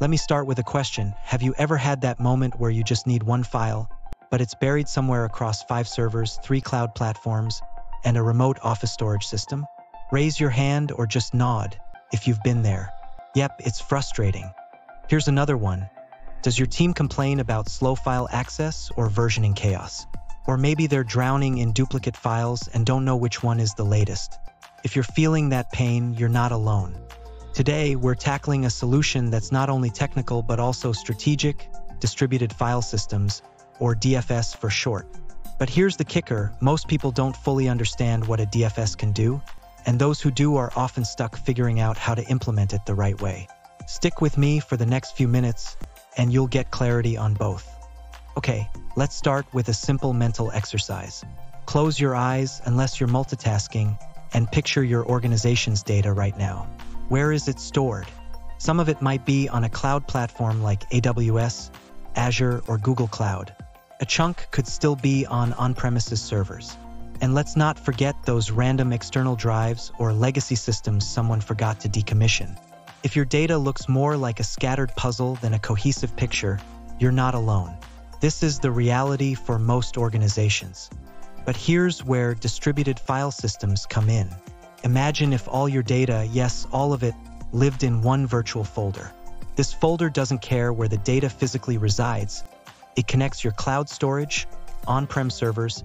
Let me start with a question. Have you ever had that moment where you just need one file, but it's buried somewhere across 5 servers, 3 cloud platforms, and a remote office storage system? Raise your hand or just nod if you've been there. Yep, it's frustrating. Here's another one. Does your team complain about slow file access or versioning chaos? Or maybe they're drowning in duplicate files and don't know which one is the latest. If you're feeling that pain, you're not alone. Today, we're tackling a solution that's not only technical but also strategic, distributed file systems, or DFS for short. But here's the kicker, most people don't fully understand what a DFS can do, and those who do are often stuck figuring out how to implement it the right way. Stick with me for the next few minutes, and you'll get clarity on both. Okay, let's start with a simple mental exercise. Close your eyes unless you're multitasking, and picture your organization's data right now. Where is it stored? Some of it might be on a cloud platform like AWS, Azure, or Google Cloud. A chunk could still be on on-premises servers. And let's not forget those random external drives or legacy systems someone forgot to decommission. If your data looks more like a scattered puzzle than a cohesive picture, you're not alone. This is the reality for most organizations. But here's where distributed file systems come in. Imagine if all your data, yes, all of it, lived in one virtual folder. This folder doesn't care where the data physically resides. It connects your cloud storage, on-prem servers,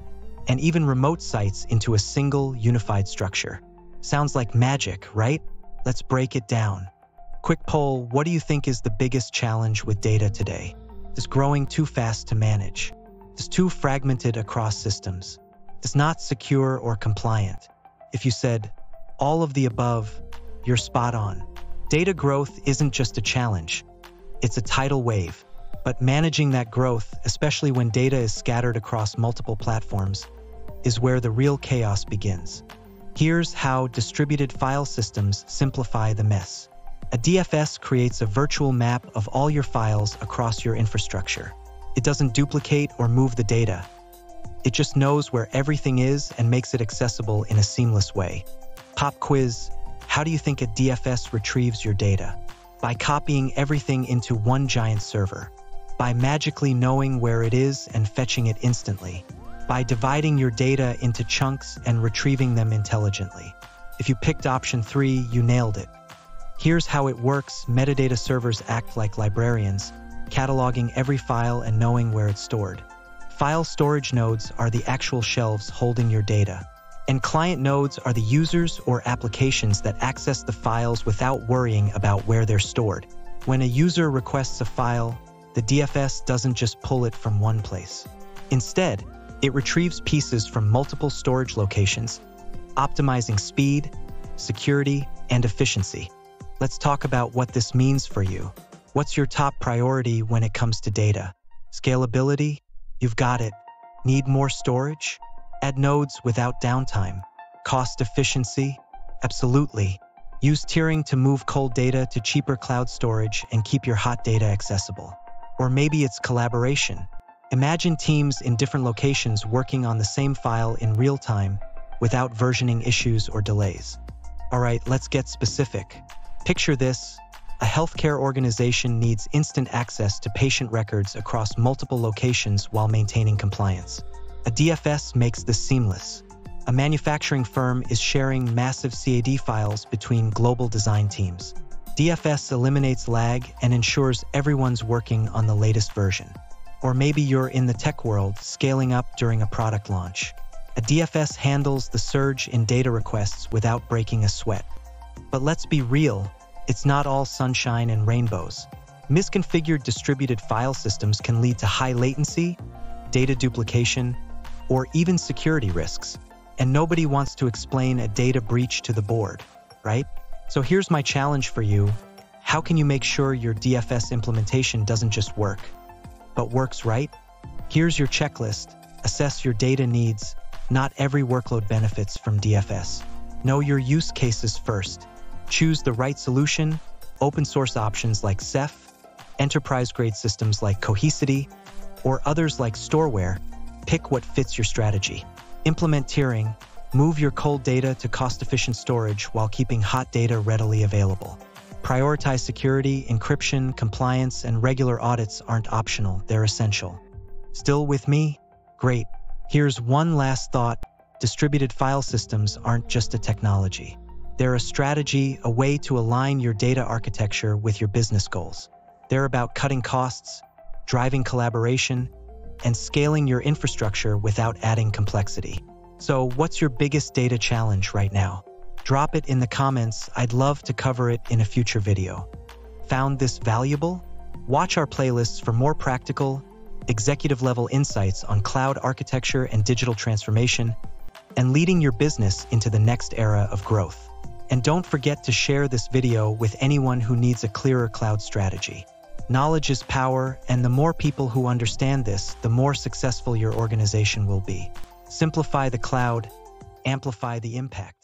and even remote sites into a single unified structure. Sounds like magic, right? Let's break it down. Quick poll, what do you think is the biggest challenge with data today? Is growing too fast to manage? Is too fragmented across systems? Is not secure or compliant? If you said all of the above, you're spot on. Data growth isn't just a challenge, it's a tidal wave. But managing that growth, especially when data is scattered across multiple platforms, is where the real chaos begins. Here's how distributed file systems simplify the mess. A DFS creates a virtual map of all your files across your infrastructure. It doesn't duplicate or move the data. It just knows where everything is and makes it accessible in a seamless way. Pop quiz, how do you think a DFS retrieves your data? By copying everything into one giant server. By magically knowing where it is and fetching it instantly. By dividing your data into chunks and retrieving them intelligently. If you picked option 3, you nailed it. Here's how it works. Metadata servers act like librarians, cataloging every file and knowing where it's stored. File storage nodes are the actual shelves holding your data. And client nodes are the users or applications that access the files without worrying about where they're stored. When a user requests a file, the DFS doesn't just pull it from one place. Instead, it retrieves pieces from multiple storage locations, optimizing speed, security, and efficiency. Let's talk about what this means for you. What's your top priority when it comes to data? Scalability? You've got it. Need more storage? Add nodes without downtime. Cost efficiency? Absolutely. Use tiering to move cold data to cheaper cloud storage and keep your hot data accessible. Or maybe it's collaboration. Imagine teams in different locations working on the same file in real time without versioning issues or delays. All right, let's get specific. Picture this. A healthcare organization needs instant access to patient records across multiple locations while maintaining compliance. A DFS makes this seamless. A manufacturing firm is sharing massive CAD files between global design teams. DFS eliminates lag and ensures everyone's working on the latest version. Or maybe you're in the tech world, scaling up during a product launch. A DFS handles the surge in data requests without breaking a sweat. But let's be real, it's not all sunshine and rainbows. Misconfigured distributed file systems can lead to high latency, data duplication, or even security risks. And nobody wants to explain a data breach to the board, right? So here's my challenge for you. How can you make sure your DFS implementation doesn't just work, but works right? Here's your checklist. Assess your data needs. Not every workload benefits from DFS. Know your use cases first. Choose the right solution. Open source options like Ceph, enterprise-grade systems like Cohesity, or others like Storeware. Pick what fits your strategy. Implement tiering. Move your cold data to cost-efficient storage while keeping hot data readily available. Prioritize security, encryption, compliance, and regular audits aren't optional, they're essential. Still with me? Great. Here's one last thought. Distributed file systems aren't just a technology. They're a strategy, a way to align your data architecture with your business goals. They're about cutting costs, driving collaboration, and scaling your infrastructure without adding complexity. So, what's your biggest data challenge right now? Drop it in the comments. I'd love to cover it in a future video. Found this valuable? Watch our playlists for more practical, executive-level insights on cloud architecture and digital transformation, and leading your business into the next era of growth. And don't forget to share this video with anyone who needs a clearer cloud strategy. Knowledge is power, and the more people who understand this, the more successful your organization will be. Simplify the cloud, amplify the impact.